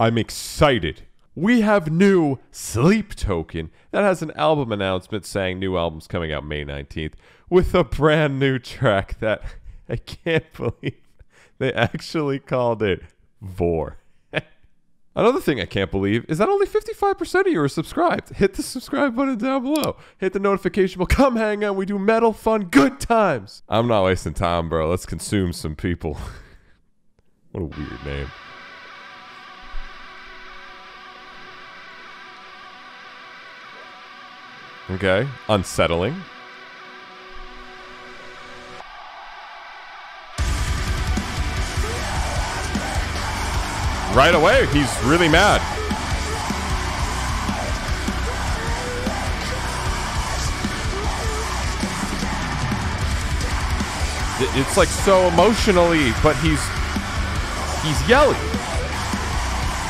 I'm excited. We have new Sleep Token that has an album announcement saying new album's coming out May 19th with a brand new track that I can't believe they actually called it Vore. Another thing I can't believe is that only 55% of you are subscribed. Hit the subscribe button down below. Hit the notification bell. Come hang out. We do metal, fun, good times. I'm not wasting time, bro. Let's consume some people. What a weird name. Okay, unsettling. Right away, he's really mad. It's like so emotionally, but he's yelling.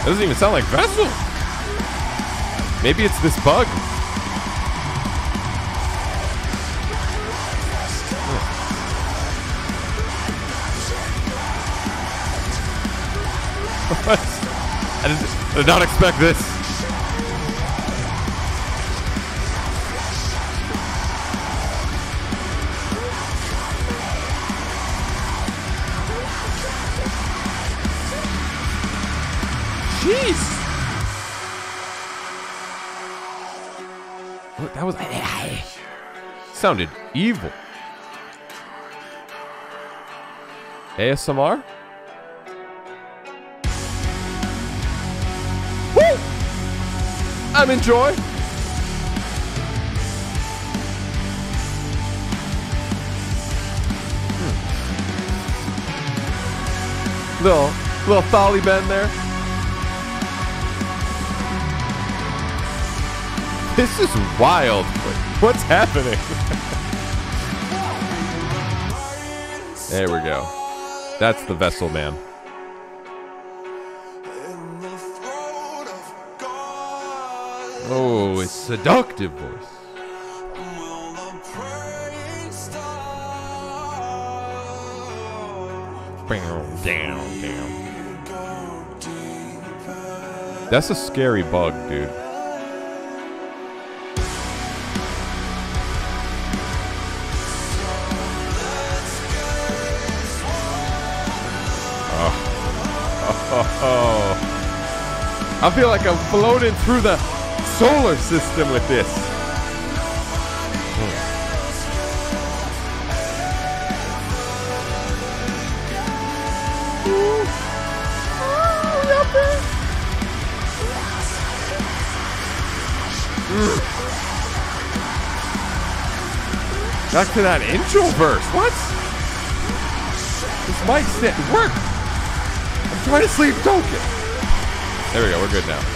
That doesn't even sound like Vessel. Maybe it's this bug. I did not expect this. Jeez. That was sounded evil. ASMR? I'm enjoying. Little folly bend there. This is wild. What's happening? There we go. That's the Vessel man. Oh, it's seductive voice. Down. That's a scary bug, dude. Oh. I feel like I'm floating through the solar system with this. Back to that intro verse. What? This mic's didn't work. I'm trying to sleep token. There we go. We're good now.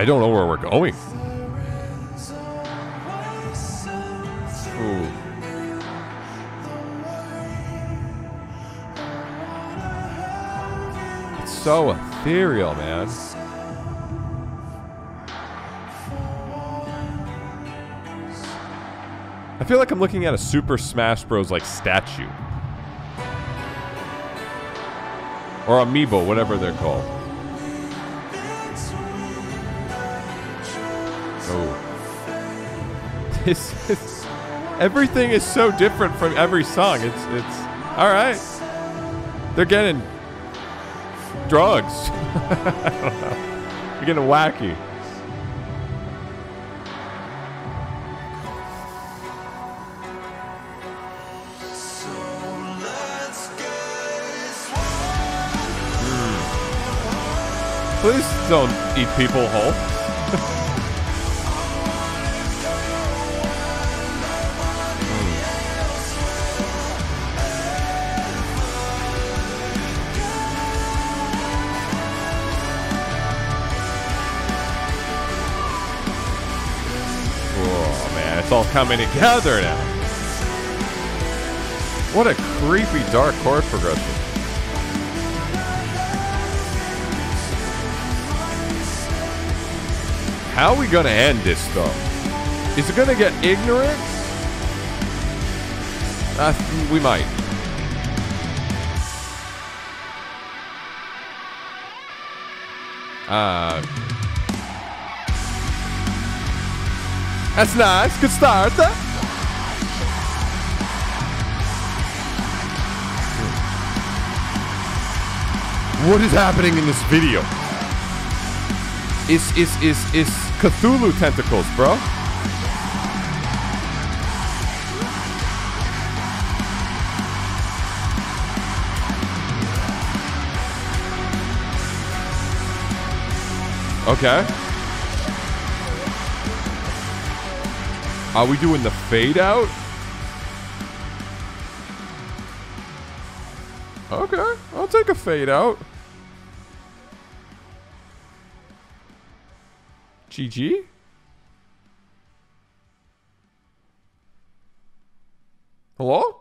I don't know where we're going. Ooh. It's so ethereal, man. I feel like I'm looking at a Super Smash Bros. Like statue. Or Amiibo, whatever they're called. Oh. Everything is so different from every song. It's all right. They're getting drugs. I don't know. They're getting wacky. Please don't eat people whole. It's all coming together now. What a creepy dark chord progression. How are we gonna end this though? Is it gonna get ignorant? We might. That's nice. Good start. What is happening in this video? Is Cthulhu tentacles, bro? Okay. Are we doing the fade out? Okay, I'll take a fade out. GG? Hello?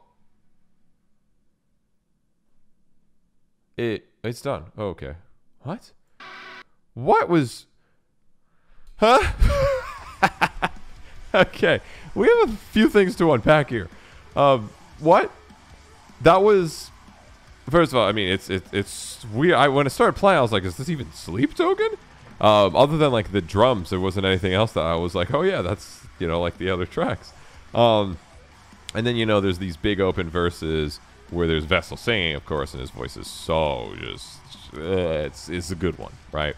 It's done. Oh, okay. What? What was... Huh? Okay. We have a few things to unpack here. What? That was... First of all, I mean, it's weird. When I started playing, I was like, is this even Sleep Token? Other than, like, the drums, there wasn't anything else that I was like, oh, yeah, that's, you know, like the other tracks. And then, you know, there's these big open verses where there's Vessel singing, of course, and his voice is so just... it's a good one, right?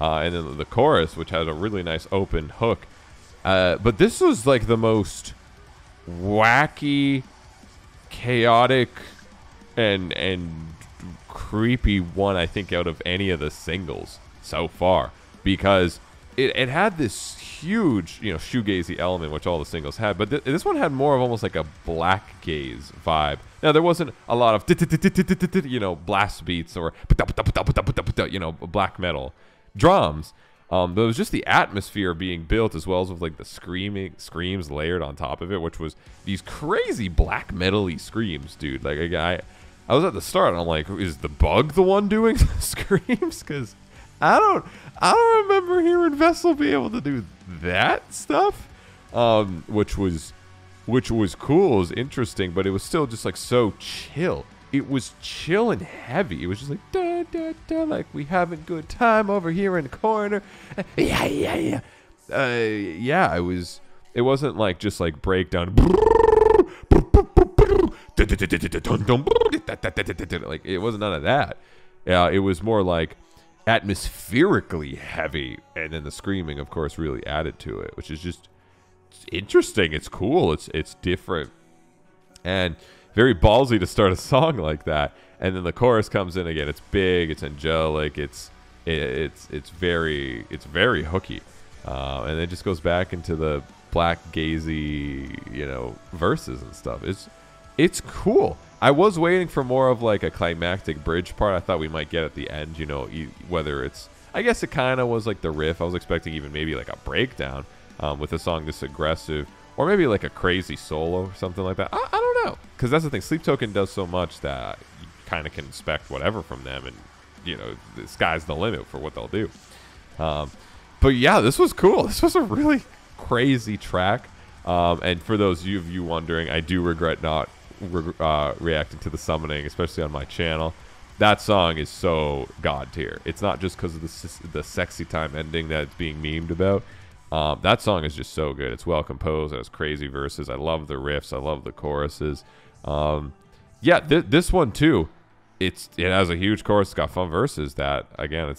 And then the chorus, which had a really nice open hook. But this was like the most wacky, chaotic, and creepy one, I think, out of any of the singles so far. Because it had this huge, you know, shoegazy element, which all the singles had. But this one had more of almost like a black gaze vibe. Now, there wasn't a lot of, you know, blast beats or, you know, black metal drums. But it was just the atmosphere being built, as well as with like the screams layered on top of it, which was these crazy black metal-y screams, dude. Like, I was at the start, and I'm like, is the bug the one doing the screams? Because I don't remember hearing Vessel be able to do that stuff, which was cool. It was interesting, but it was still just like so chill. It was chill and heavy. It was just like, da, da, da, like we having good time over here in the corner. Yeah, yeah, yeah. Yeah, it wasn't like just like breakdown. Like, it wasn't none of that. Yeah, it was more like atmospherically heavy. And then the screaming, of course, really added to it, which is just interesting. It's cool. It's different. And very ballsy to start a song like that, and then the chorus comes in again. It's big, it's angelic, it's very hooky, and it just goes back into the black gazy, you know, verses and stuff. It's cool. I was waiting for more of like a climactic bridge part. I thought we might get at the end, you know, whether it's, I guess it kind of was like the riff. I was expecting even maybe like a breakdown with a song this aggressive, or maybe like a crazy solo or something like that. I don't know. Because that's the thing. Sleep Token does so much that you kind of can expect whatever from them. And, you know, the sky's the limit for what they'll do. But yeah, this was cool. This was a really crazy track. And for those of you wondering, I do regret not reacting to the summoning, especially on my channel. That song is so god tier. It's not just because of the sexy time ending that's being memed about. That song is just so good. It's well composed. It has crazy verses. I love the riffs. I love the choruses. Yeah, this one too. It has a huge chorus. It's got fun verses. That again,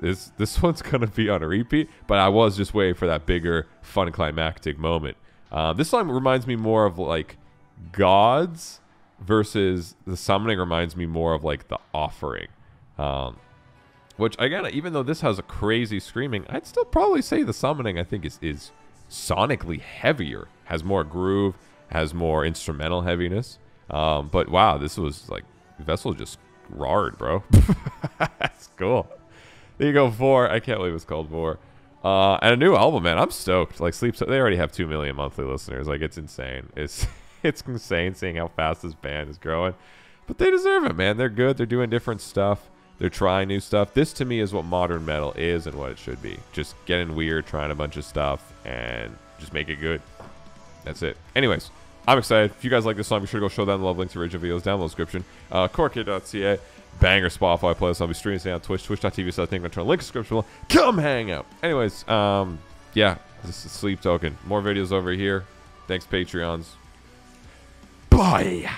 this one's gonna be on a repeat. But I was just waiting for that bigger, fun, climactic moment. This song reminds me more of like Gods, versus the Summoning reminds me more of like the Offering. Which, again, even though this has a crazy screaming, I'd still probably say the Summoning, I think, is sonically heavier. Has more groove, has more instrumental heaviness. But, wow, this was, like, Vessel just roared, bro. That's cool. There you go, Vore. I can't believe it's called Vore. And a new album, man. I'm stoked. Like, Sleep... They already have 2 million monthly listeners. Like, it's insane. It's insane seeing how fast this band is growing. But they deserve it, man. They're good. They're doing different stuff. They're trying new stuff. This, to me, is what modern metal is and what it should be. Just getting weird, trying a bunch of stuff, and Just make it good. That's it. Anyways, I'm excited. If you guys like this song, be sure to go show down the love. Links to original videos down in the description. Corekid.ca, banger Spotify playlist. I'll be streaming today on Twitch. Twitch.tv, so I think I'm trying to link description below. Come hang out. Anyways, yeah, this is Sleep Token. More videos over here. Thanks, Patreons. Bye.